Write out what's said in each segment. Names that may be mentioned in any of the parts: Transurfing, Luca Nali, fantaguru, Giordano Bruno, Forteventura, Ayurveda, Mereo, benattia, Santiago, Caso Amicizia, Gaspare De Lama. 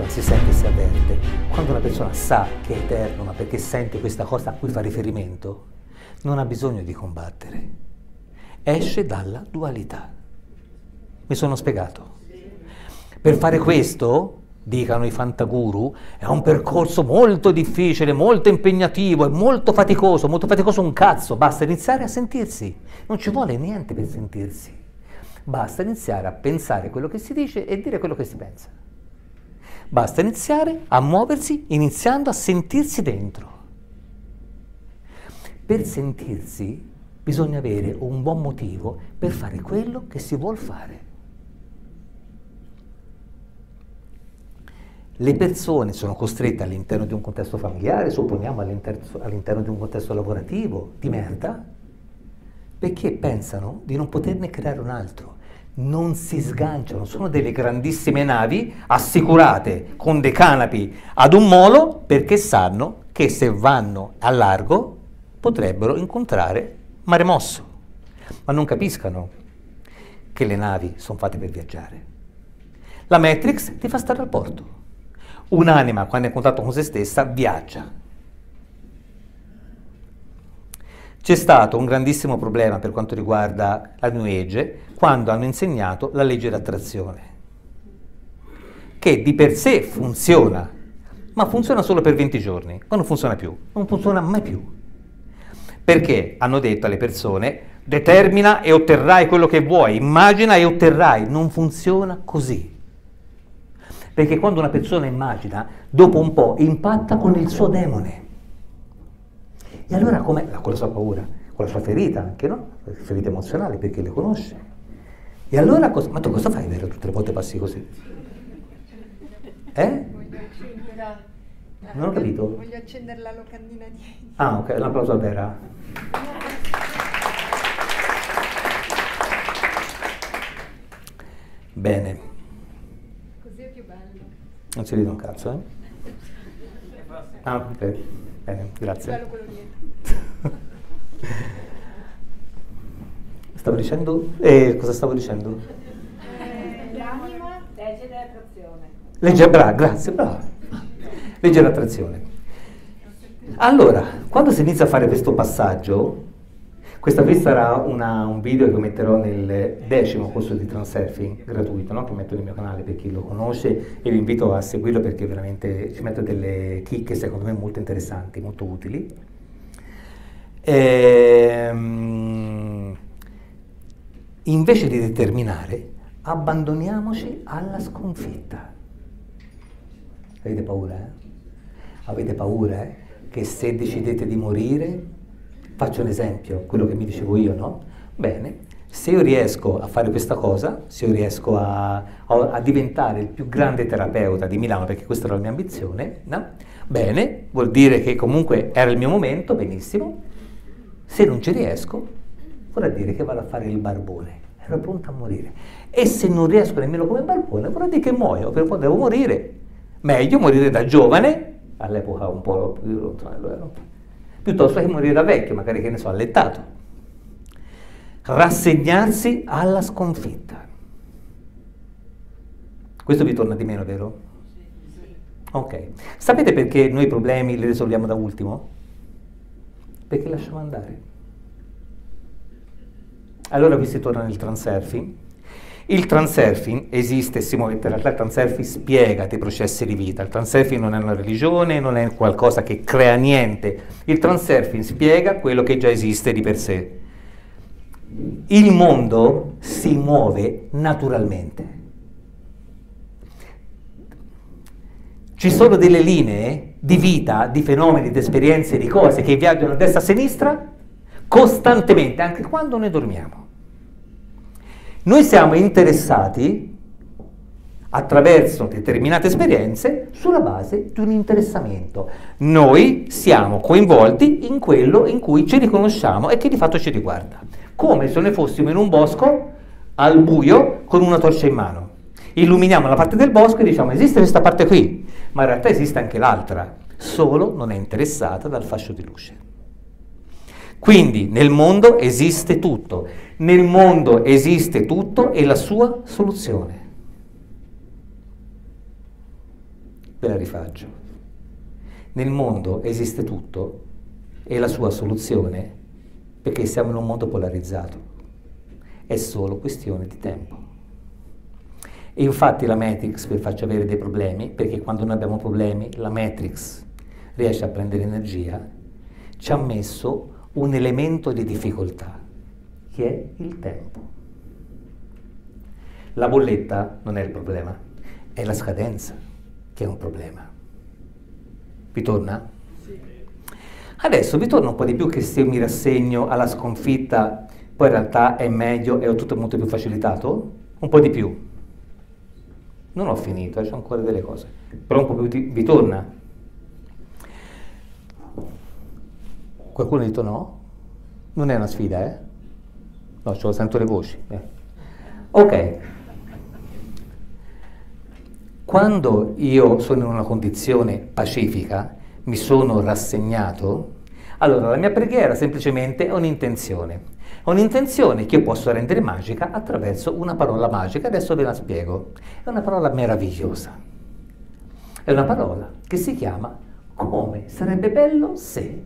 persona si sente e si avverte, quando una persona sa che è eterno, ma perché sente questa cosa a cui fa riferimento, non ha bisogno di combattere, esce dalla dualità. Mi sono spiegato? Per fare questo, dicano i fantaguru, è un percorso molto difficile, molto impegnativo, è molto faticoso un cazzo, basta iniziare a sentirsi, non ci vuole niente per sentirsi, basta iniziare a pensare quello che si dice e dire quello che si pensa, basta iniziare a muoversi iniziando a sentirsi dentro. Per sentirsi bisogna avere un buon motivo per fare quello che si vuol fare. Le persone sono costrette all'interno di un contesto familiare, supponiamo all'interno di un contesto lavorativo, di merda, perché pensano di non poterne creare un altro. Non si sganciano, sono delle grandissime navi assicurate con dei canapi ad un molo perché sanno che se vanno a largo potrebbero incontrare mare mosso, ma non capiscano che le navi sono fatte per viaggiare. La Matrix ti fa stare al porto. Un'anima, quando è in contatto con se stessa, viaggia. C'è stato un grandissimo problema per quanto riguarda la New Age quando hanno insegnato la legge d'attrazione, che di per sé funziona, ma funziona solo per 20 giorni, poi non funziona più, non funziona mai più. Perché hanno detto alle persone, determina e otterrai quello che vuoi, immagina e otterrai. Non funziona così. Perché quando una persona immagina, dopo un po' impatta con il suo demone. E allora com'è? Con la sua paura, con la sua ferita anche, no? Ferita emozionale, perché le conosce. E allora cosa? Ma tu cosa fai, vero? Tutte le volte passi così? Eh? Non ho capito. Voglio accendere la locandina dietro. Ah, ok, un applauso a Vera. Bene. Così è più bello. Non si vede un cazzo, eh? Ah, ok. Bene, grazie. Bello quello dietro. Stavo dicendo? Cosa stavo dicendo? L'anima, legge dell'attrazione. Legge, brava, grazie, brava. Legge l'attrazione. Allora, quando si inizia a fare questo passaggio, questa qui sarà un video che metterò nel 10° corso di Transurfing, gratuito, no? Che metto nel mio canale per chi lo conosce, e vi invito a seguirlo perché veramente ci metto delle chicche secondo me molto interessanti, molto utili. Invece di determinare, abbandoniamoci alla sconfitta. Avete paura, eh? Avete paura, eh? Che se decidete di morire, faccio un esempio, quello che mi dicevo io, no? Bene, se io riesco a fare questa cosa, se io riesco a diventare il più grande terapeuta di Milano, perché questa era la mia ambizione, no? Bene, vuol dire che comunque era il mio momento, benissimo. Se non ci riesco, vorrà dire che vado a fare il barbone. Ero pronto a morire. E se non riesco nemmeno come barbone, vorrà dire che muoio, per poi devo morire. Meglio morire da giovane, all'epoca un po' più, piuttosto che morire da vecchio, magari, che ne so, allettato. Rassegnarsi alla sconfitta. Questo vi torna di meno, vero? Ok. Sapete perché noi i problemi li risolviamo da ultimo? Perché lasciamo andare. Allora qui si torna nel transurfing. Il transurfing esiste e si muove, in realtà il transurfing spiega dei processi di vita, il transurfing non è una religione, non è qualcosa che crea niente, il transurfing spiega quello che già esiste di per sé. Il mondo si muove naturalmente. Ci sono delle linee di vita, di fenomeni, di esperienze, di cose che viaggiano a destra e a sinistra costantemente, anche quando noi dormiamo. Noi siamo interessati, attraverso determinate esperienze, sulla base di un interessamento. Noi siamo coinvolti in quello in cui ci riconosciamo e che di fatto ci riguarda. Come se noi fossimo in un bosco, al buio, con una torcia in mano. Illuminiamo la parte del bosco e diciamo, esiste questa parte qui, ma in realtà esiste anche l'altra, solo non è interessata dal fascio di luce. Quindi nel mondo esiste tutto, nel mondo esiste tutto e la sua soluzione. ve la rifaccio. Nel mondo esiste tutto e la sua soluzione, perché siamo in un mondo polarizzato. È solo questione di tempo. E infatti la Matrix vi faccia avere dei problemi, perché quando noi abbiamo problemi, la Matrix riesce a prendere energia, ci ha messo un elemento di difficoltà, che è il tempo. La bolletta non è il problema, è la scadenza che è un problema. Vi torna? Sì. Adesso vi torna un po' di più che se mi rassegno alla sconfitta, poi in realtà è meglio e ho tutto molto più facilitato? Un po' di più. Non ho finito, c'ho ancora delle cose, però un po' più vi torna. Qualcuno ha detto no? Non è una sfida, eh? No, ce lo sento le voci. Ok. Quando io sono in una condizione pacifica, mi sono rassegnato, allora la mia preghiera semplicemente è un'intenzione. È un'intenzione che io posso rendere magica attraverso una parola magica, adesso ve la spiego. È una parola meravigliosa. È una parola che si chiama come sarebbe bello se.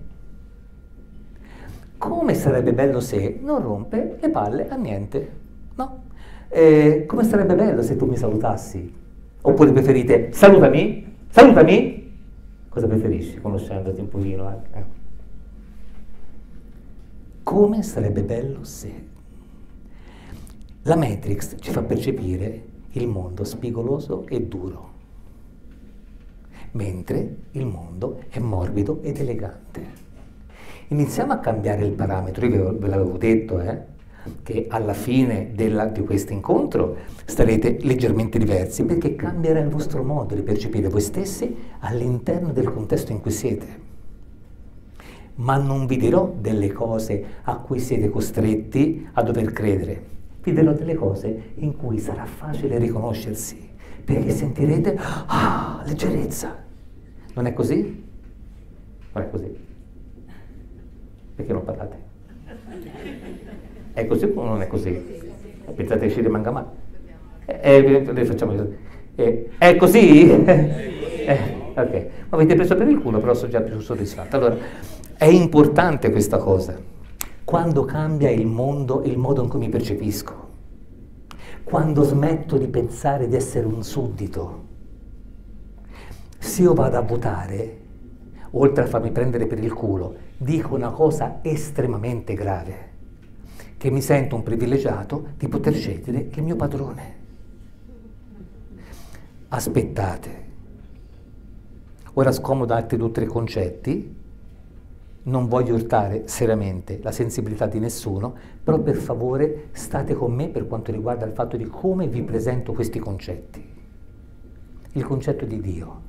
Come sarebbe bello se non rompe le palle a niente, no? Come sarebbe bello se tu mi salutassi? Oppure preferite salutami, salutami? Cosa preferisci? Conoscendoti un pochino anche. Come sarebbe bello se... La Matrix ci fa percepire il mondo spigoloso e duro, mentre il mondo è morbido ed elegante. Iniziamo a cambiare il parametro, io ve l'avevo detto, che alla fine di questo incontro starete leggermente diversi, perché cambierà il vostro modo di percepire voi stessi all'interno del contesto in cui siete. Ma non vi dirò delle cose a cui siete costretti a dover credere, vi dirò delle cose in cui sarà facile riconoscersi, perché sentirete leggerezza. Non è così? Non è così. Perché non parlate? È così o non è così? Pensate che ci rimanga male? È così? Ok, ma avete preso per il culo, però sono già più soddisfatto. Allora, è importante questa cosa. Quando cambia il mondo, il modo in cui mi percepisco, quando smetto di pensare di essere un suddito, se io vado a votare, oltre a farmi prendere per il culo, dico una cosa estremamente grave, che mi sento un privilegiato di poter scegliere il mio padrone. Aspettate. Ora scomodo altri due o tre concetti, non voglio urtare seriamente la sensibilità di nessuno, però per favore state con me per quanto riguarda il fatto di come vi presento questi concetti. Il concetto di Dio.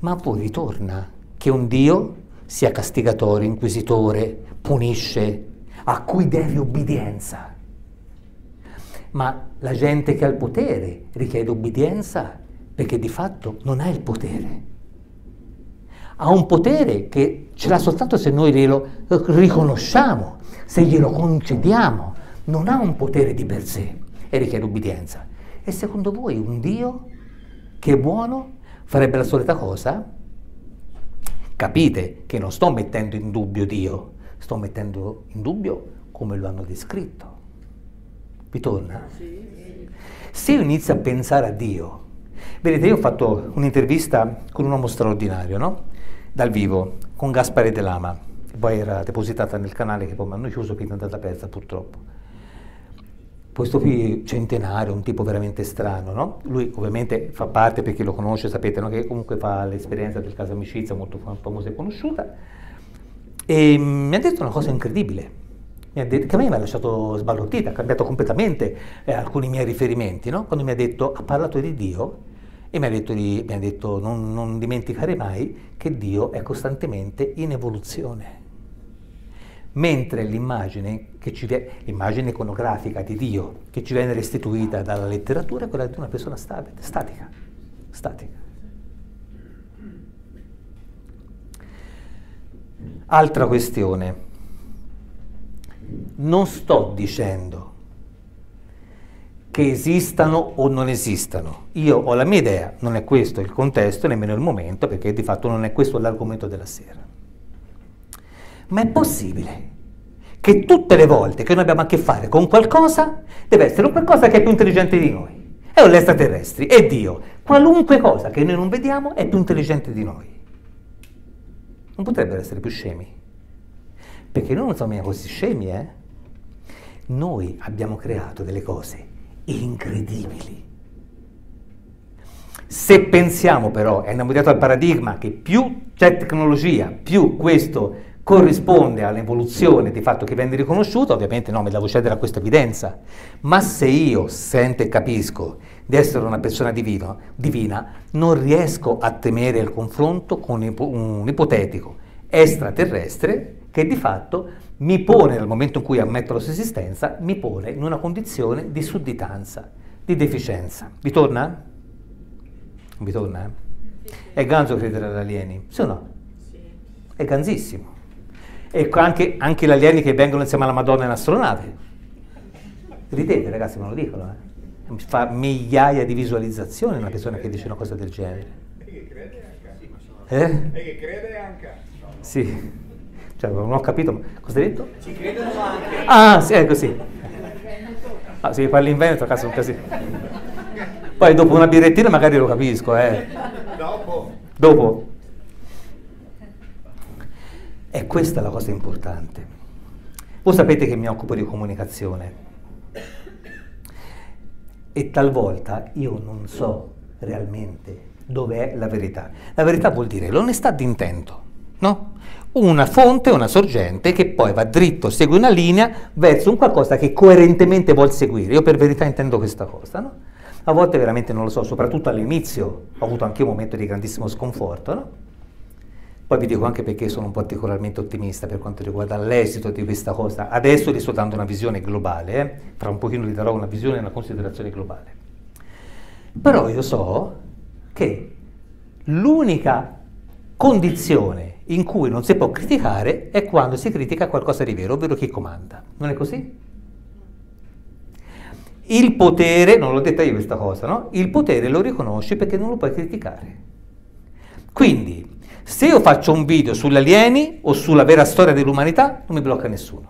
Ma a voi vi torna che un Dio sia castigatore, inquisitore, punisce, a cui devi obbedienza. Ma la gente che ha il potere richiede obbedienza perché di fatto non ha il potere. Ha un potere che ce l'ha soltanto se noi glielo riconosciamo, se glielo concediamo. Non ha un potere di per sé e richiede obbedienza. E secondo voi un Dio che è buono farebbe la solita cosa? Capite che non sto mettendo in dubbio Dio, sto mettendo in dubbio come lo hanno descritto. Vi torna? Sì. Se io inizio a pensare a Dio, vedete, io ho fatto un'intervista con un uomo straordinario, no? Dal vivo, con Gaspare De Lama, che poi era depositata nel canale che poi mi hanno chiuso, quindi è andata persa purtroppo. Questo qui centenario, un tipo veramente strano, no? Lui ovviamente fa parte, perché lo conosce, sapete, no? Che comunque fa l'esperienza del Caso Amicizia, molto famosa e conosciuta, e mi ha detto una cosa incredibile, mi ha detto, che a me mi ha lasciato sbalordita, ha cambiato completamente alcuni miei riferimenti, no? Quando mi ha detto, ha parlato di Dio e mi ha detto non dimenticare mai che Dio è costantemente in evoluzione. Mentre l'immagine iconografica di Dio che ci viene restituita dalla letteratura è quella di una persona statica. Altra questione. Non sto dicendo che esistano o non esistano. Io ho la mia idea, non è questo il contesto, nemmeno il momento, perché di fatto non è questo l'argomento della sera. Ma è possibile che tutte le volte che noi abbiamo a che fare con qualcosa, deve essere un qualcosa che è più intelligente di noi. È un extraterrestri, è Dio. Qualunque cosa che noi non vediamo è più intelligente di noi. Non potrebbero essere più scemi. Perché noi non siamo così scemi, eh? Noi abbiamo creato delle cose incredibili. Se pensiamo però, e andiamo dietro al paradigma, che più c'è tecnologia, più questo corrisponde all'evoluzione di fatto che viene riconosciuta, ovviamente no, mi devo cedere a questa evidenza, ma se io sento e capisco di essere una persona divina, non riesco a temere il confronto con un ipotetico extraterrestre che di fatto mi pone, nel momento in cui ammetto la sua esistenza, mi pone in una condizione di sudditanza, di deficienza. Vi torna? Non vi torna? È ganzo credere agli alieni, sì o no? È ganzissimo. E anche gli alieni che vengono insieme alla Madonna in astronave. Ridete ragazzi, me lo dicono. Fa migliaia di visualizzazioni una persona che dice una cosa del genere. E che crede anche. E che crede anche. No, no. Sì, cioè, non ho capito. Cosa hai detto? Ci credono anche. Ah, sì, è così. Ah, se parli in Veneto, cazzo, è un casino. Poi dopo una birrettina magari lo capisco, eh. Dopo. E questa è la cosa importante. Voi sapete che mi occupo di comunicazione e talvolta io non so realmente dov'è la verità. La verità vuol dire l'onestà d'intento, no? Una fonte, una sorgente che poi va dritto, segue una linea verso un qualcosa che coerentemente vuol seguire. Io per verità intendo questa cosa, no? A volte veramente non lo so, soprattutto all'inizio ho avuto anche un momento di grandissimo sconforto, no? Poi vi dico anche perché sono particolarmente ottimista per quanto riguarda l'esito di questa cosa. Adesso vi sto dando una visione globale, Tra un pochino vi darò una visione e una considerazione globale. Però io so che l'unica condizione in cui non si può criticare è quando si critica qualcosa di vero, ovvero chi comanda. Non è così? Il potere, non l'ho detta io questa cosa, no? Il potere lo riconosci perché non lo puoi criticare. Quindi, se io faccio un video sugli alieni o sulla vera storia dell'umanità, non mi blocca nessuno.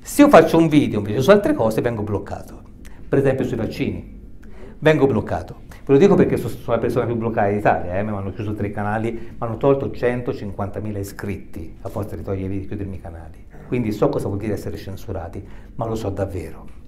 Se io faccio un video invece su altre cose, vengo bloccato. Per esempio sui vaccini, vengo bloccato. Ve lo dico perché sono la persona più bloccata d'Italia, mi hanno chiuso 3 canali, mi hanno tolto 150.000 iscritti, a forza di togliermi e chiudermi i canali. Quindi so cosa vuol dire essere censurati, ma lo so davvero.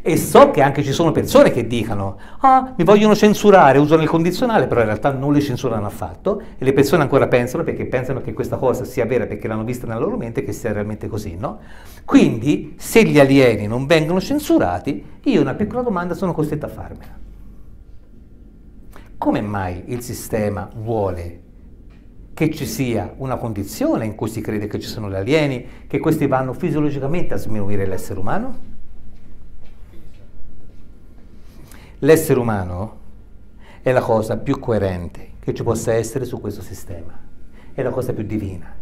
E so che anche ci sono persone che dicono «Ah, mi vogliono censurare, usano il condizionale», però in realtà non le censurano affatto e le persone ancora pensano, perché pensano che questa cosa sia vera perché l'hanno vista nella loro mente, che sia realmente così, no? Quindi, se gli alieni non vengono censurati, io una piccola domanda sono costretto a farmela. Come mai il sistema vuole che ci sia una condizione in cui si crede che ci sono gli alieni, che questi vanno fisiologicamente a sminuire l'essere umano? L'essere umano è la cosa più coerente che ci possa essere su questo sistema, è la cosa più divina.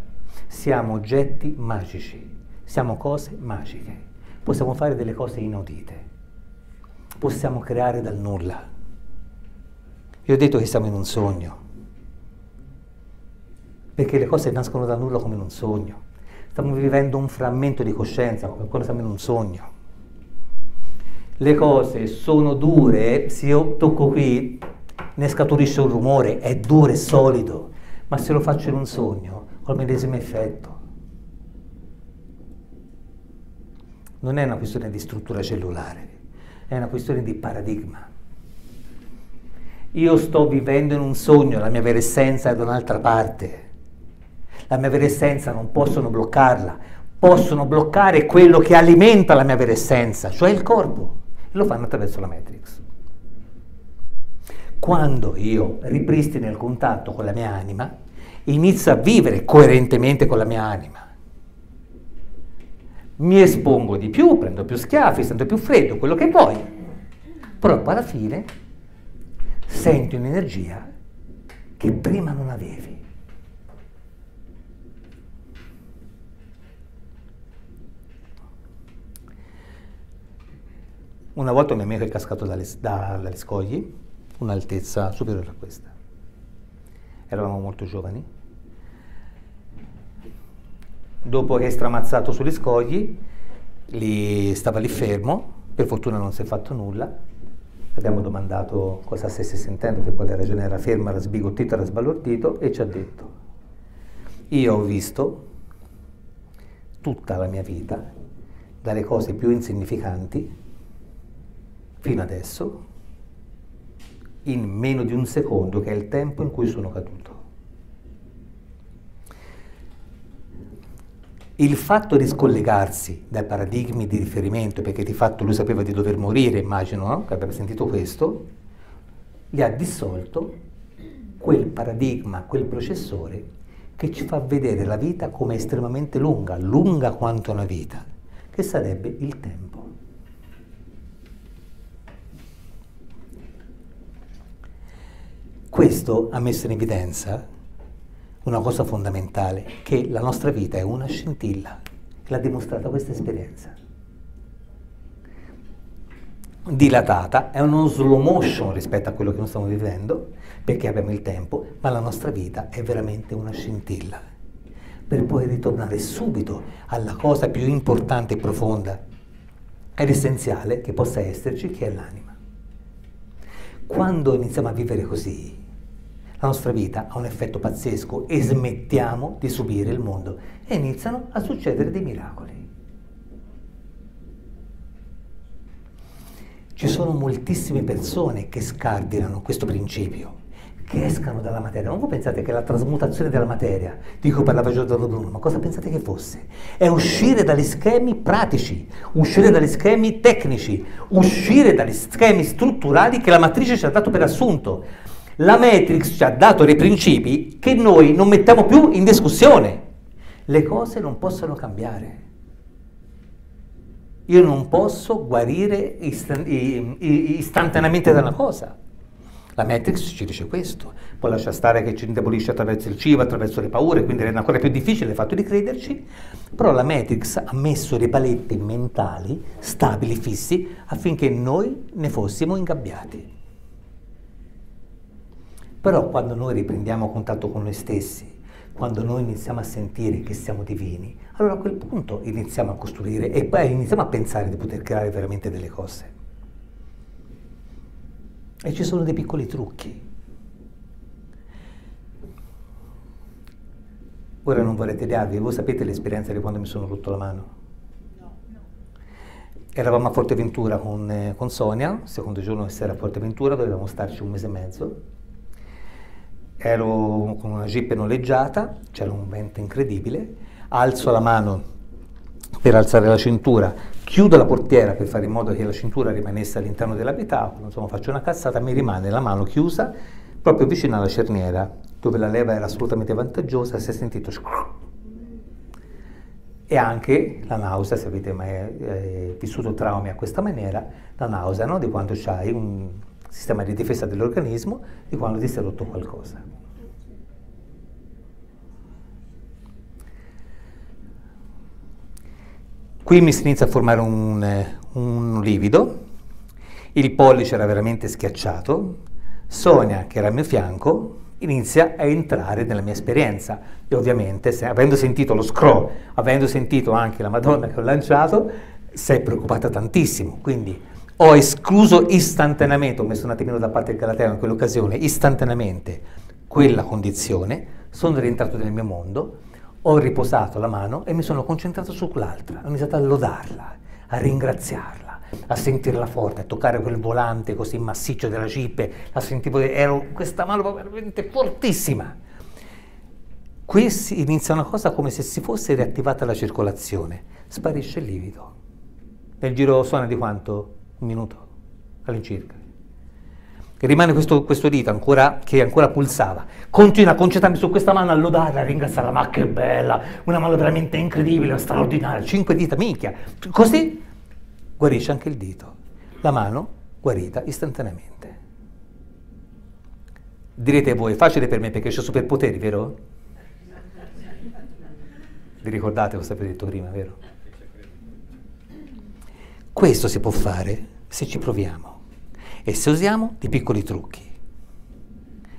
Siamo oggetti magici, siamo cose magiche, possiamo fare delle cose inaudite, possiamo creare dal nulla. Io ho detto che siamo in un sogno, perché le cose nascono dal nulla come in un sogno. Stiamo vivendo un frammento di coscienza, come quando siamo in un sogno. Le cose sono dure, se io tocco qui ne scaturisce un rumore, è duro, è solido, ma se lo faccio in un sogno ho il medesimo effetto. Non è una questione di struttura cellulare, è una questione di paradigma. Io sto vivendo in un sogno, la mia vera essenza è da un'altra parte. La mia vera essenza non possono bloccarla, possono bloccare quello che alimenta la mia vera essenza, cioè il corpo. Lo fanno attraverso la Matrix. Quando io ripristino il contatto con la mia anima, inizio a vivere coerentemente con la mia anima. Mi espongo di più, prendo più schiaffi, sento più freddo, quello che vuoi. Però alla fine sento un'energia che prima non avevi. Una volta un mio amico è cascato dalle scogli, un'altezza superiore a questa. Eravamo molto giovani. Dopo che è stramazzato sugli scogli, stava lì fermo, per fortuna non si è fatto nulla. Abbiamo domandato cosa stesse sentendo, per quale ragione era ferma, era sbigottito, era sbalordito, e ci ha detto: io ho visto tutta la mia vita, dalle cose più insignificanti fino adesso, in meno di un secondo, che è il tempo in cui sono caduto. Il fatto di scollegarsi dai paradigmi di riferimento, perché di fatto lui sapeva di dover morire, immagino, no? Che aveva sentito questo, gli ha dissolto quel paradigma, quel processore che ci fa vedere la vita come estremamente lunga, lunga quanto una vita, che sarebbe il tempo. Questo ha messo in evidenza una cosa fondamentale, che la nostra vita è una scintilla, l'ha dimostrata questa esperienza. Dilatata, è uno slow motion rispetto a quello che noi stiamo vivendo, perché abbiamo il tempo, ma la nostra vita è veramente una scintilla, per poi ritornare subito alla cosa più importante e profonda ed essenziale che possa esserci, che è l'anima. Quando iniziamo a vivere così, la nostra vita ha un effetto pazzesco e smettiamo di subire il mondo e iniziano a succedere dei miracoli. Ci sono moltissime persone che scardinano questo principio, che escano dalla materia. Non voi pensate che la trasmutazione della materia, di cui parlava Giordano Bruno, ma cosa pensate che fosse? È uscire dagli schemi pratici, uscire dagli schemi tecnici, uscire dagli schemi strutturali che la matrice ci ha dato per assunto. La Matrix ci ha dato dei principi che noi non mettiamo più in discussione. Le cose non possono cambiare. Io non posso guarire istantaneamente da una cosa. La Matrix ci dice questo. Poi lascia stare che ci indebolisce attraverso il cibo, attraverso le paure, quindi rende ancora più difficile il fatto di crederci. Però la Matrix ha messo dei paletti mentali stabili, fissi, affinché noi ne fossimo ingabbiati. Però quando noi riprendiamo contatto con noi stessi, quando noi iniziamo a sentire che siamo divini, allora a quel punto iniziamo a costruire e poi iniziamo a pensare di poter creare veramente delle cose. E ci sono dei piccoli trucchi. Ora non vorrei tediarvi, voi sapete l'esperienza di quando mi sono rotto la mano? No, no. Eravamo a Forteventura con Sonia, il secondo giorno che si era a Forteventura, dovevamo starci 1 mese e mezzo. Ero con una jeep noleggiata, c'era un vento incredibile, alzo la mano per alzare la cintura, chiudo la portiera per fare in modo che la cintura rimanesse all'interno dell'abitacolo, insomma faccio una cazzata, mi rimane la mano chiusa proprio vicino alla cerniera, dove la leva era assolutamente vantaggiosa, si è sentito e anche la nausea, se avete mai vissuto traumi a questa maniera, la nausea, no? Di quando c'hai un sistema di difesa dell'organismo di quando ti sei rotto qualcosa. Qui mi si inizia a formare un livido, il pollice era veramente schiacciato, Sonia, che era al mio fianco, inizia a entrare nella mia esperienza e ovviamente, avendo sentito lo scroll, avendo sentito anche la Madonna che ho lanciato, si è preoccupata tantissimo, quindi ho escluso istantaneamente, ho messo un attimino da parte il Galateo in quell'occasione, istantaneamente quella condizione, sono rientrato nel mio mondo, ho riposato la mano e mi sono concentrato su quell'altra, ho iniziato a lodarla, a ringraziarla, a sentirla forte, a toccare quel volante così massiccio della jeep, la sentivo, questa mano veramente fortissima. Qui si inizia una cosa come se si fosse riattivata la circolazione, sparisce il livido. Nel giro suona di quanto? 1 minuto all'incirca. Rimane questo dito ancora, che ancora pulsava. Continua a concentrarmi su questa mano, a lodarla, a ringraziarla, ma che bella, una mano veramente incredibile, straordinaria, 5 dita, minchia. Così guarisce anche il dito. La mano guarita istantaneamente. Direte voi, facile per me perché ho superpoteri, vero? Vi ricordate cosa vi ho detto prima, vero? Questo si può fare se ci proviamo e se usiamo dei piccoli trucchi.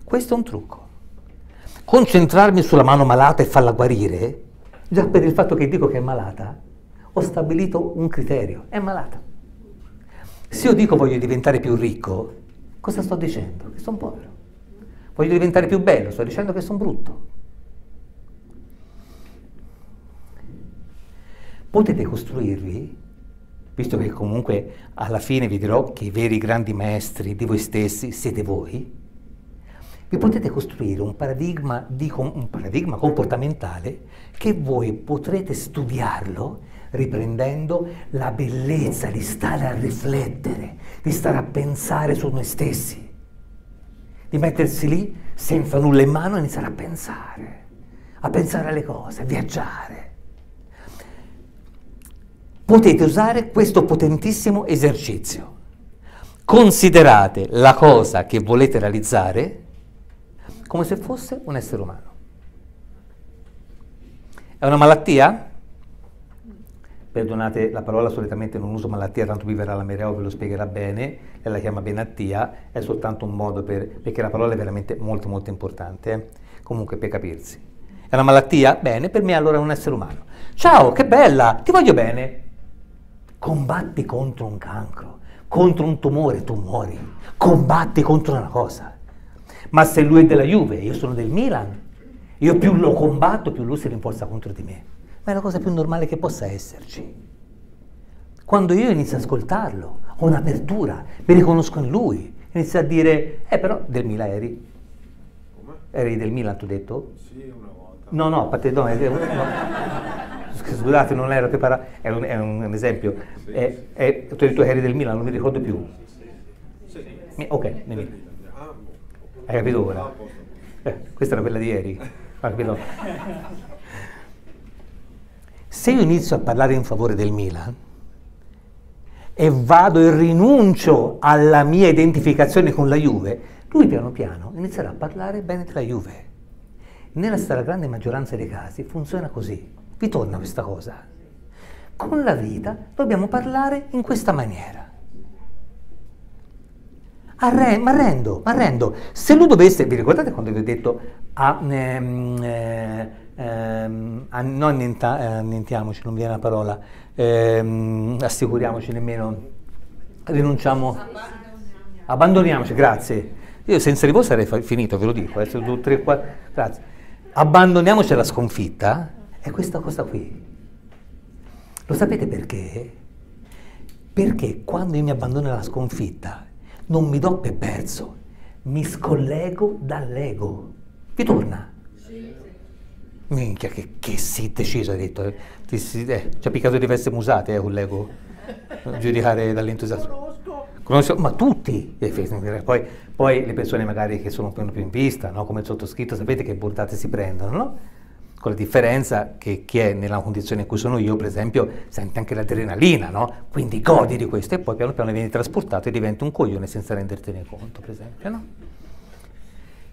Questo è un trucco. Concentrarmi sulla mano malata e farla guarire, già per il fatto che dico che è malata, ho stabilito un criterio, è malata. Se io dico voglio diventare più ricco, cosa sto dicendo? Che sono povero. Voglio diventare più bello, sto dicendo che sono brutto. Potete costruirvi, visto che comunque alla fine vi dirò che i veri grandi maestri di voi stessi siete voi, vi potete costruire un paradigma comportamentale che voi potrete studiarlo riprendendo la bellezza di stare a riflettere, di stare a pensare su noi stessi, di mettersi lì senza nulla in mano e iniziare a pensare alle cose, a viaggiare. Potete usare questo potentissimo esercizio. Considerate la cosa che volete realizzare come se fosse un essere umano. È una malattia? Perdonate la parola, solitamente non uso malattia, tanto vi verrà la Mereo, ve lo spiegherà bene, e la chiama benattia, è soltanto un modo perché la parola è veramente molto molto importante, comunque per capirsi. È una malattia? Bene, per me allora è un essere umano. Ciao, che bella, ti voglio bene. Combatti contro un cancro, contro un tumore, tu muori. Combatti contro una cosa. Ma se lui è della Juve, io sono del Milan, io più lo combatto, più lui si rinforza contro di me. Ma è la cosa più normale che possa esserci. Quando io inizio ad ascoltarlo, ho un'apertura, mi riconosco in lui, inizio a dire, però del Milan eri. Come? Eri del Milan, tu hai detto? Sì, una volta. No. Scusate, non ero preparato, è un esempio. Sì, sì. Tu hai detto eri del Milan, non mi ricordo più. Sì. Ok, nemmeno. Hai capito ora? Questa era quella di ieri. Se io inizio a parlare in favore del Milan e vado e rinuncio alla mia identificazione con la Juve, lui piano piano inizierà a parlare bene della Juve. Nella stragrande maggioranza dei casi funziona così. Vi torna questa cosa. Con la vita dobbiamo parlare in questa maniera. Ma arrendo, se lui dovesse, vi ricordate quando vi ho detto annientiamoci, non viene la parola, assicuriamoci nemmeno, rinunciamo, abbandoniamoci, grazie, io senza di voi sarei finito, ve lo dico, grazie, abbandoniamoci alla sconfitta, è questa cosa qui, lo sapete perché? Perché quando io mi abbandono alla sconfitta, non mi do per perso, mi scollego dall'ego. Vi torna? Sì. Minchia, che sei deciso, hai detto. Ci ha piccato diverse musate con l'ego, giudicare dall'entusiasmo. Conosco. Ma tutti. Poi le persone magari che sono più in vista, no? Come il sottoscritto, sapete che bordate si prendono, no? Con la differenza che chi è nella condizione in cui sono io, per esempio, sente anche l'adrenalina, no? Quindi godi di questo e poi piano piano vieni trasportato e diventi un coglione senza rendertene conto, per esempio, no?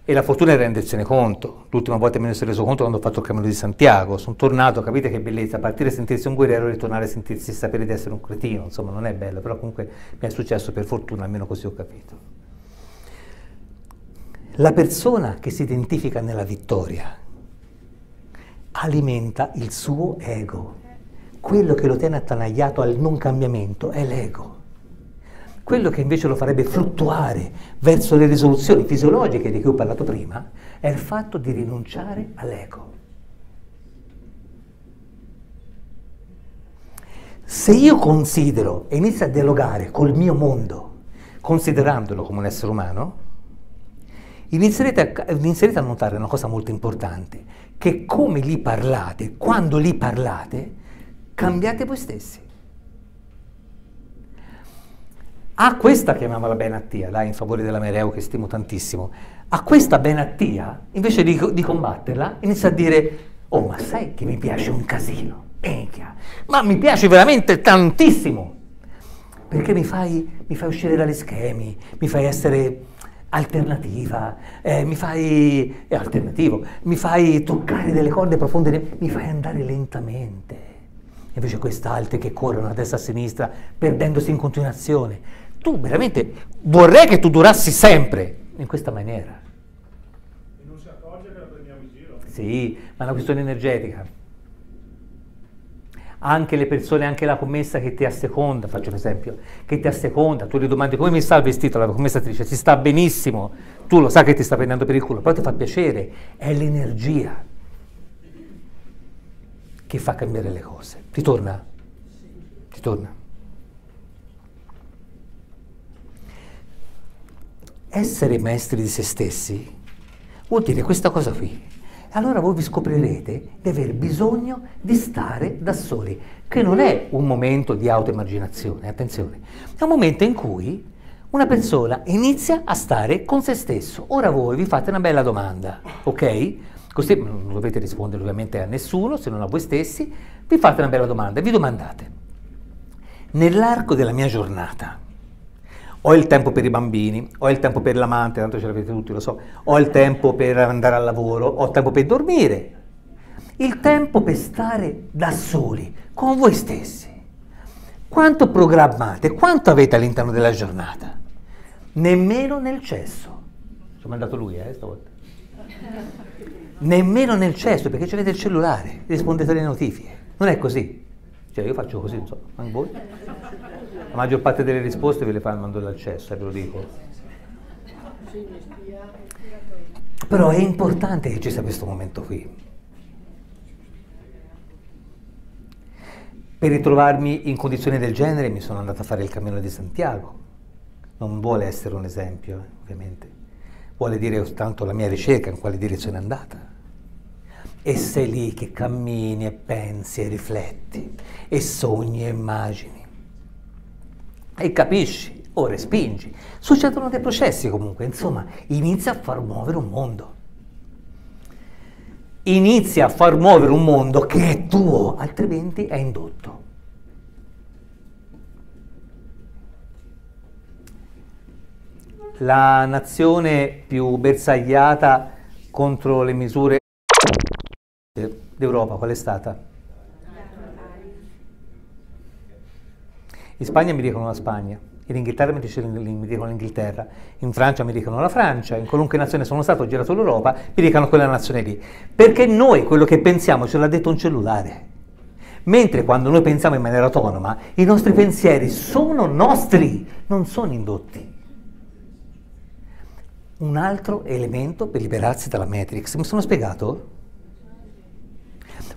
E la fortuna è rendersene conto. L'ultima volta me ne sono reso conto quando ho fatto il cammino di Santiago. Sono tornato, capite che bellezza, partire a sentirsi un guerriero e ritornare a sentirsi sapere di essere un cretino, insomma non è bello, però comunque mi è successo per fortuna, almeno così ho capito. La persona che si identifica nella vittoria alimenta il suo ego. Quello che lo tiene attanagliato al non cambiamento è l'ego. Quello che invece lo farebbe fluttuare verso le risoluzioni fisiologiche di cui ho parlato prima è il fatto di rinunciare all'ego. Se io considero e inizio a dialogare col mio mondo, considerandolo come un essere umano, inizierete a notare una cosa molto importante, che come li parlate, quando li parlate, cambiate voi stessi. A questa, chiamiamola benattia, dai, in favore della Mereo che stimo tantissimo, a questa benattia, invece di combatterla, inizia a dire, oh ma sai che mi piace un casino, ma mi piace veramente tantissimo, perché mi fai uscire dagli schemi, mi fai essere alternativa, mi fai toccare delle corde profonde, mi fai andare lentamente, invece queste altre che corrono a destra e a sinistra perdendosi in continuazione, tu veramente vorrei che tu durassi sempre in questa maniera. E non si accorge che la prendiamo in giro. Sì, ma è una questione energetica. Anche le persone, anche la commessa che ti asseconda, faccio un esempio, che ti asseconda, tu gli domandi come mi sta il vestito, la commessatrice ti sta benissimo, tu lo sai che ti sta prendendo per il culo, però ti fa piacere, è l'energia che fa cambiare le cose. Ti torna? Ti torna? Essere maestri di se stessi vuol dire questa cosa qui. Allora voi vi scoprirete di aver bisogno di stare da soli, che non è un momento di autoemarginazione, attenzione, è un momento in cui una persona inizia a stare con se stesso. Ora voi vi fate una bella domanda, ok? Così non dovete rispondere ovviamente a nessuno, se non a voi stessi, vi fate una bella domanda e vi domandate: nell'arco della mia giornata ho il tempo per i bambini, ho il tempo per l'amante, tanto ce l'avete tutti, lo so, ho il tempo per andare al lavoro, ho il tempo per dormire, il tempo per stare da soli, con voi stessi. Quanto programmate, quanto avete all'interno della giornata? Nemmeno nel cesso. Ci ho mandato lui, stavolta. Nemmeno nel cesso, perché avete il cellulare, rispondete alle notifiche. Non è così. Cioè io faccio così, non so, anche voi? La maggior parte delle risposte ve le fanno andando dal cesso, ve lo dico. Però è importante che ci sia questo momento qui. Per ritrovarmi in condizioni del genere mi sono andato a fare il cammino di Santiago. Non vuole essere un esempio, ovviamente. Vuole dire soltanto la mia ricerca, in quale direzione è andata. E sei lì che cammini e pensi e rifletti, e sogni e immagini. E capisci, o respingi, succedono dei processi comunque, insomma, inizia a far muovere un mondo. Inizia a far muovere un mondo che è tuo, altrimenti è indotto. La nazione più bersagliata contro le misure d'Europa, qual è stata? In Spagna mi dicono la Spagna, in Inghilterra mi dicono l'Inghilterra, in Francia mi dicono la Francia, in qualunque nazione sono stato, ho girato l'Europa, mi dicono quella nazione lì. Perché noi quello che pensiamo ce l'ha detto un cellulare. Mentre quando noi pensiamo in maniera autonoma, i nostri pensieri sono nostri, non sono indotti. Un altro elemento per liberarsi dalla Matrix. Mi sono spiegato?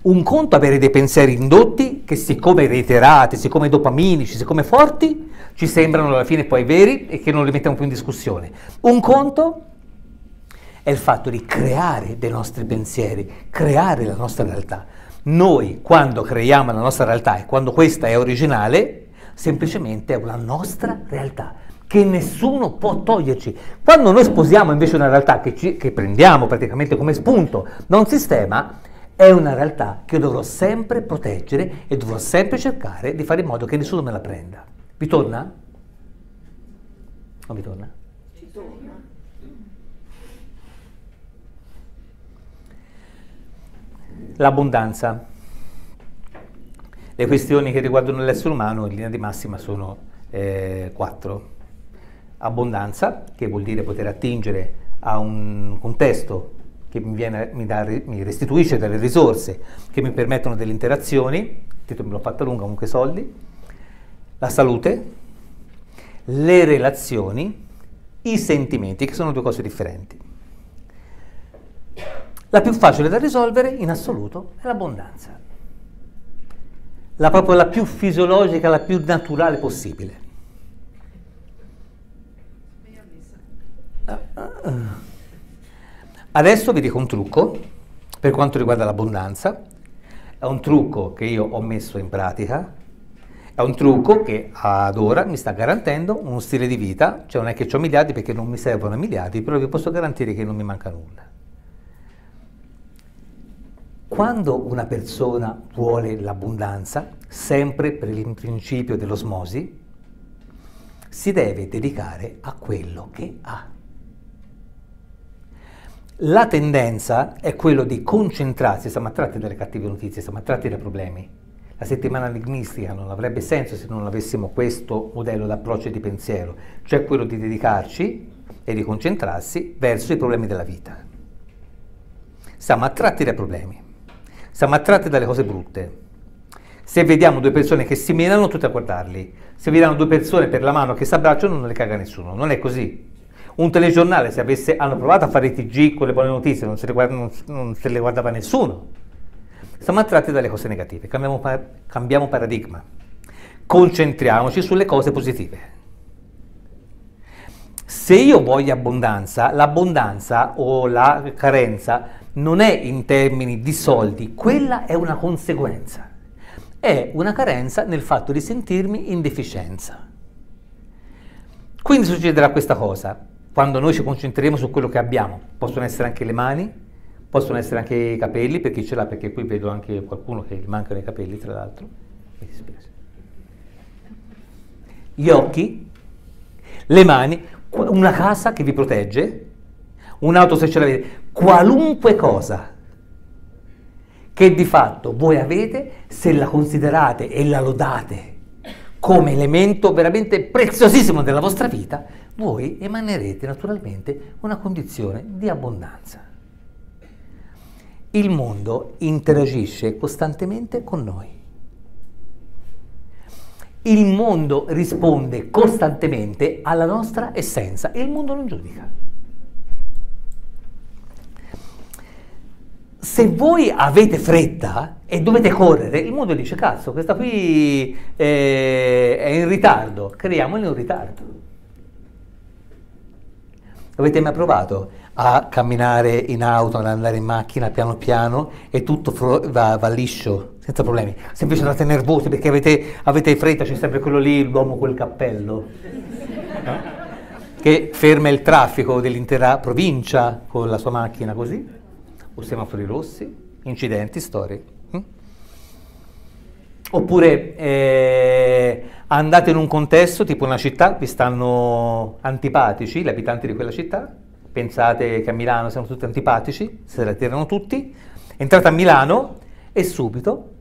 Un conto avere dei pensieri indotti che siccome reiterati, siccome dopaminici, siccome forti, ci sembrano alla fine poi veri e che non li mettiamo più in discussione. Un conto è il fatto di creare dei nostri pensieri, creare la nostra realtà. Noi quando creiamo la nostra realtà e quando questa è originale, semplicemente è una nostra realtà che nessuno può toglierci. Quando noi sposiamo invece una realtà che prendiamo praticamente come spunto da un sistema, è una realtà che io dovrò sempre proteggere e dovrò sempre cercare di fare in modo che nessuno me la prenda. Vi torna? Non vi torna? Ci torna. L'abbondanza. Le questioni che riguardano l'essere umano in linea di massima sono 4. Abbondanza, che vuol dire poter attingere a un contesto che mi restituisce delle risorse, che mi permettono delle interazioni, detto me l'ho fatta lunga, comunque soldi, la salute, le relazioni, i sentimenti, che sono due cose differenti. La più facile da risolvere in assoluto è l'abbondanza, proprio la più fisiologica, la più naturale possibile. Adesso vi dico un trucco per quanto riguarda l'abbondanza, è un trucco che io ho messo in pratica, è un trucco che ad ora mi sta garantendo uno stile di vita, cioè non è che ho miliardi perché non mi servono miliardi, però vi posso garantire che non mi manca nulla. Quando una persona vuole l'abbondanza, sempre per il principio dell'osmosi, si deve dedicare a quello che ha. La tendenza è quello di concentrarsi, siamo attratti dalle cattive notizie, siamo attratti dai problemi. La settimana enigmistica non avrebbe senso se non avessimo questo modello d'approccio di pensiero, cioè quello di dedicarci e di concentrarsi verso i problemi della vita. Siamo attratti dai problemi, siamo attratti dalle cose brutte. Se vediamo due persone che si menano, tutti a guardarli. Se vediamo due persone per la mano che si abbracciano, non le caga nessuno. Non è così. Un telegiornale, se hanno provato a fare i TG con le buone notizie, non se le guardava nessuno. Siamo attratti dalle cose negative, cambiamo paradigma. Concentriamoci sulle cose positive. Se io voglio abbondanza, l'abbondanza o la carenza non è in termini di soldi, quella è una conseguenza. È una carenza nel fatto di sentirmi in deficienza. Quindi succederà questa cosa, quando noi ci concentreremo su quello che abbiamo. Possono essere anche le mani, possono essere anche i capelli, per chi ce l'ha, perché qui vedo anche qualcuno che gli mancano i capelli, tra l'altro. Mi dispiace. Gli occhi, le mani, una casa che vi protegge, un'auto se ce l'avete, qualunque cosa che di fatto voi avete, se la considerate e la lodate come elemento veramente preziosissimo della vostra vita, voi emanerete naturalmente una condizione di abbondanza. Il mondo interagisce costantemente con noi. Il mondo risponde costantemente alla nostra essenza e il mondo non giudica. Se voi avete fretta e dovete correre, il mondo dice: cazzo, questa qui è in ritardo, creiamone un ritardo. Avete mai provato a camminare in auto, ad andare in macchina piano piano e tutto va liscio, senza problemi? Se invece andate nervosi perché avete fretta, c'è sempre quello lì, l'uomo col cappello, che ferma il traffico dell'intera provincia con la sua macchina così. Semafori rossi, incidenti, storie. Oppure andate in un contesto tipo una città, vi stanno antipatici gli abitanti di quella città, pensate che a Milano siano tutti antipatici, se la tirano tutti, entrate a Milano e subito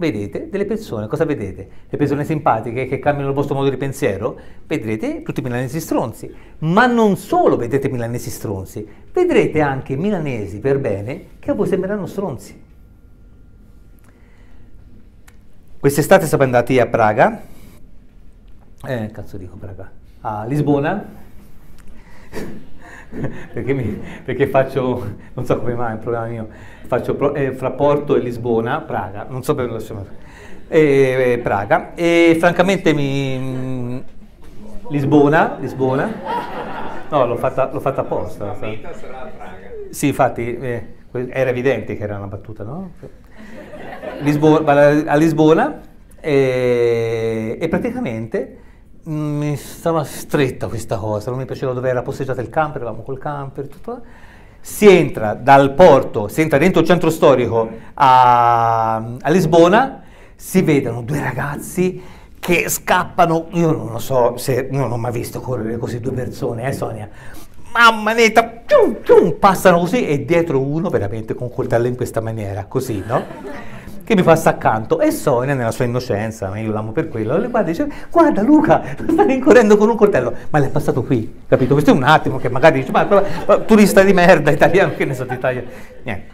vedete delle persone. Cosa vedete? Le persone simpatiche che cambiano il vostro modo di pensiero? Vedrete tutti i milanesi stronzi, ma non solo vedrete milanesi stronzi, vedrete anche milanesi per bene che a voi sembreranno stronzi. Quest'estate siamo andati a Praga, a Lisbona, perché faccio, non so come mai, è un problema mio, faccio fra Porto e Lisbona, Praga, non so perché lo chiamo, Praga, e francamente Lisbona, no, l'ho fatta apposta. La meta sarà a Praga. Sì, infatti, era evidente che era una battuta, no? A Lisbona, e praticamente mi stava stretta questa cosa, non mi piaceva dove era posteggiata il camper, eravamo col camper, tutto. Si entra dal porto, si entra dentro il centro storico a Lisbona, si vedono due ragazzi che scappano, io non lo so, se non ho mai visto correre così due persone, Sonia? Mamma netta, passano così e dietro uno veramente con coltello in questa maniera, così, no? Che mi passa accanto, e Sonia nella sua innocenza, ma io l'amo per quello, le guarda e dice: guarda Luca, sta rincorrendo con un coltello, ma l'è passato qui, capito? Questo è un attimo che magari dice: ma turista di merda, italiano, che ne so d'Italia, niente.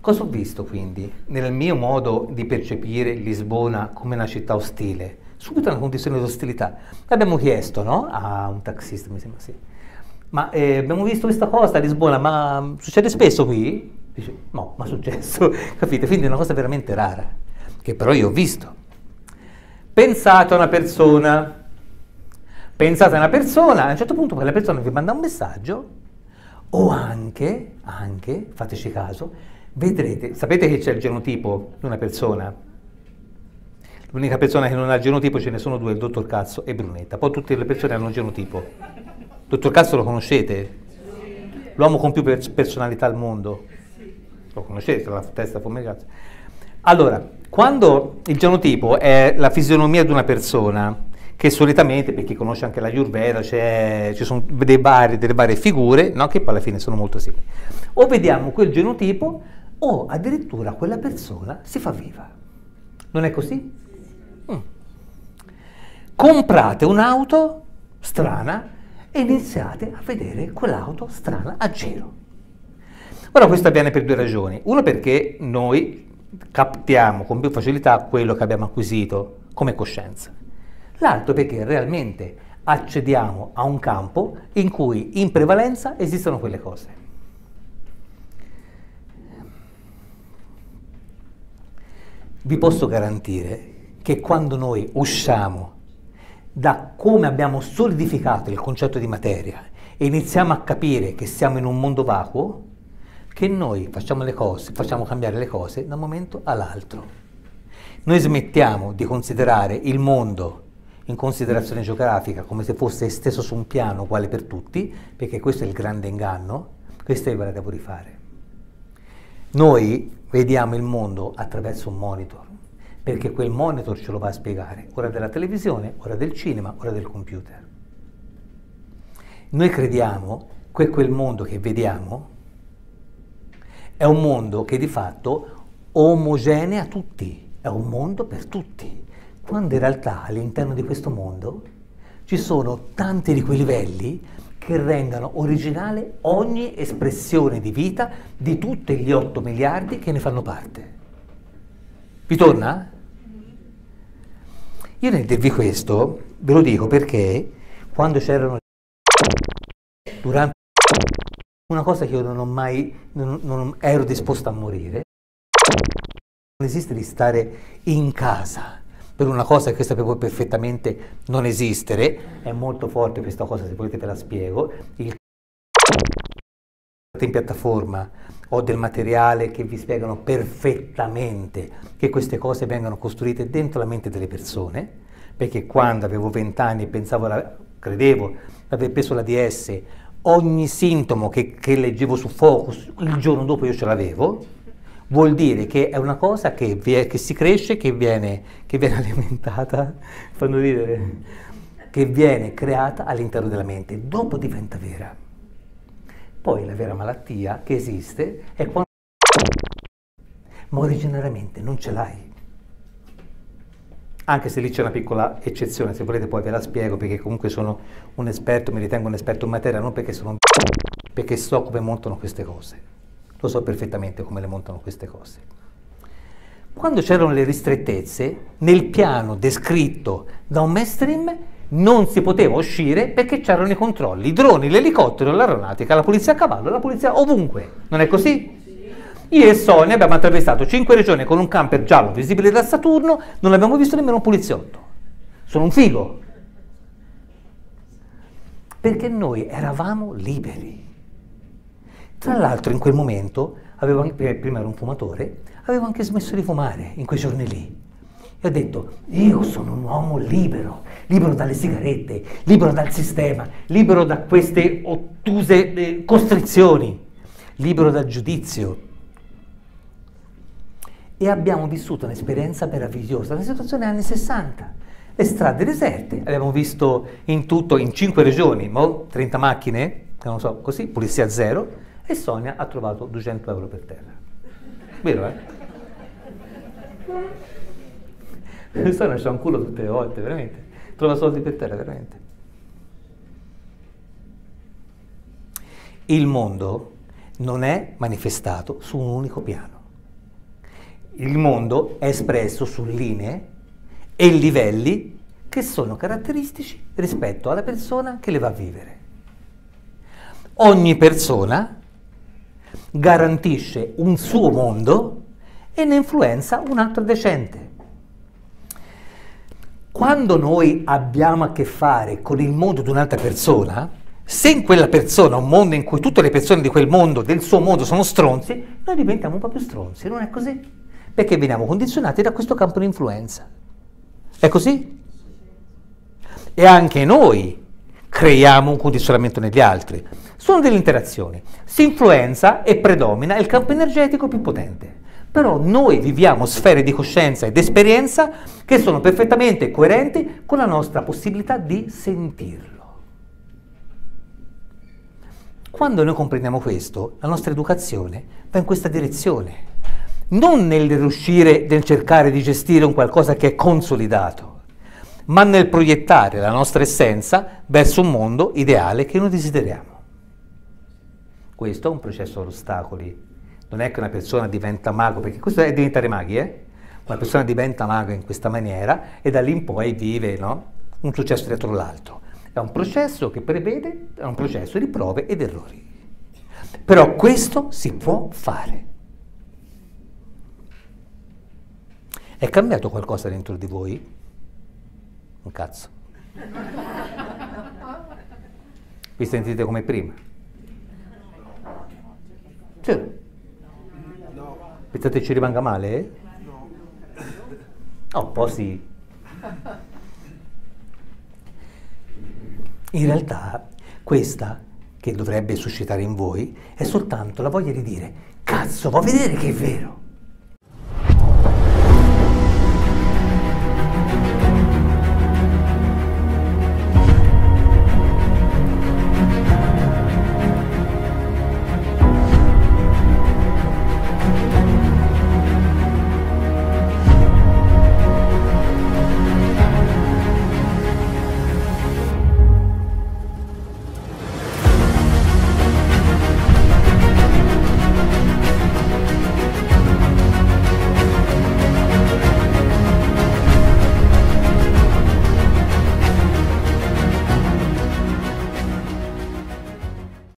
Cosa ho visto quindi nel mio modo di percepire Lisbona come una città ostile? Subito una condizione di ostilità. L'abbiamo chiesto, no? A un taxista, mi sembra, sì. Ma abbiamo visto questa cosa a Lisbona, ma succede spesso qui? Dice: no, ma è successo, capite? Quindi è una cosa veramente rara, che però io ho visto. Pensate a una persona, a un certo punto quella persona vi manda un messaggio, o anche, fateci caso, vedrete, sapete che c'è il genotipo di una persona? L'unica persona che non ha il genotipo, ce ne sono due, il dottor Cazzo e Brunetta, poi tutte le persone hanno il genotipo. Il dottor Cazzo lo conoscete? L'uomo con più personalità al mondo. Lo conoscete, la testa fumegata. Allora, quando il genotipo è la fisionomia di una persona, che solitamente, per chi conosce anche la Ayurveda, ci sono delle varie figure, no? Che poi alla fine sono molto simili. O vediamo quel genotipo, o addirittura quella persona si fa viva. Non è così? Comprate un'auto strana e iniziate a vedere quell'auto strana a giro. Ora questo avviene per due ragioni. Uno, perché noi captiamo con più facilità quello che abbiamo acquisito come coscienza. L'altro perché realmente accediamo a un campo in cui in prevalenza esistono quelle cose. Vi posso garantire che quando noi usciamo da come abbiamo solidificato il concetto di materia e iniziamo a capire che siamo in un mondo vacuo, che noi facciamo le cose, facciamo cambiare le cose da un momento all'altro. Noi smettiamo di considerare il mondo in considerazione geografica come se fosse esteso su un piano uguale per tutti, perché questo è il grande inganno, questo è il vero da rifare. Noi vediamo il mondo attraverso un monitor, perché quel monitor ce lo va a spiegare, ora della televisione, ora del cinema, ora del computer. Noi crediamo che quel mondo che vediamo è un mondo che di fatto omogenea tutti, è un mondo per tutti, quando in realtà all'interno di questo mondo ci sono tanti di quei livelli che rendano originale ogni espressione di vita di tutti gli 8 miliardi che ne fanno parte. Vi torna? Io nel dirvi questo ve lo dico perché quando c'erano durante una cosa che io non ho mai, non ero disposto a morire, non esiste di stare in casa per una cosa che sapevo perfettamente non esistere. È molto forte questa cosa, se volete ve la spiego. Il in piattaforma ho del materiale che vi spiegano perfettamente che queste cose vengono costruite dentro la mente delle persone, perché quando avevo 20 anni e credevo di aver preso l'ADS, ogni sintomo che leggevo su Focus il giorno dopo io ce l'avevo. Vuol dire che è una cosa che si cresce, che viene alimentata, fanno ridere, che viene creata all'interno della mente, dopo diventa vera. Poi la vera malattia che esiste è quando, ma originariamente non ce l'hai. Anche se lì c'è una piccola eccezione, se volete poi ve la spiego, perché comunque sono un esperto, mi ritengo un esperto in materia, non perché sono un perché so come montano queste cose. Lo so perfettamente come le montano queste cose. Quando c'erano le ristrettezze, nel piano descritto da un mainstream, non si poteva uscire perché c'erano i controlli, i droni, l'elicottero, l'aeronautica, la polizia a cavallo, la polizia ovunque. Non è così? Io e Sonia abbiamo attraversato 5 regioni con un camper giallo visibile da Saturno, non abbiamo visto nemmeno un poliziotto. Sono un figo. Perché noi eravamo liberi. Tra l'altro in quel momento, prima ero un fumatore, avevo anche smesso di fumare in quei giorni lì. E ho detto, io sono un uomo libero, libero dalle sigarette, libero dal sistema, libero da queste ottuse costrizioni, libero dal giudizio. E abbiamo vissuto un'esperienza meravigliosa, una situazione anni 60, le strade deserte, abbiamo visto in tutto, in 5 regioni, 30 macchine, non so, così, polizia zero, e Sonia ha trovato 200 euro per terra. Vero, eh? Sonia c'ha un culo tutte le volte, veramente. Trova soldi per terra, veramente. Il mondo non è manifestato su un unico piano. Il mondo è espresso su linee e livelli che sono caratteristici rispetto alla persona che le va a vivere. Ogni persona garantisce un suo mondo e ne influenza un altro decente. Quando noi abbiamo a che fare con il mondo di un'altra persona, se in quella persona un mondo in cui tutte le persone di quel mondo, del suo mondo, sono stronzi, noi diventiamo un po' più stronzi, non è così? Perché veniamo condizionati da questo campo di influenza. È così? E anche noi creiamo un condizionamento negli altri. Sono delle interazioni. Si influenza e predomina il campo energetico più potente. Però noi viviamo sfere di coscienza ed esperienza che sono perfettamente coerenti con la nostra possibilità di sentirlo. Quando noi comprendiamo questo, la nostra educazione va in questa direzione. non nel riuscire, nel cercare di gestire un qualcosa che è consolidato, ma nel proiettare la nostra essenza verso un mondo ideale che noi desideriamo. Questo è un processo ad ostacoli. Non è che una persona diventa mago, perché questo è diventare maghi, Una persona diventa mago in questa maniera e da lì in poi vive, un successo dietro l'altro. È un processo che prevede, è un processo di prove ed errori. Però questo si può fare. È cambiato qualcosa dentro di voi? Un cazzo. Vi sentite come prima? Cioè, pensate ci rimanga male? No. Un po' sì. In realtà questa che dovrebbe suscitare in voi è soltanto la voglia di dire: cazzo, vuoi vedere che è vero?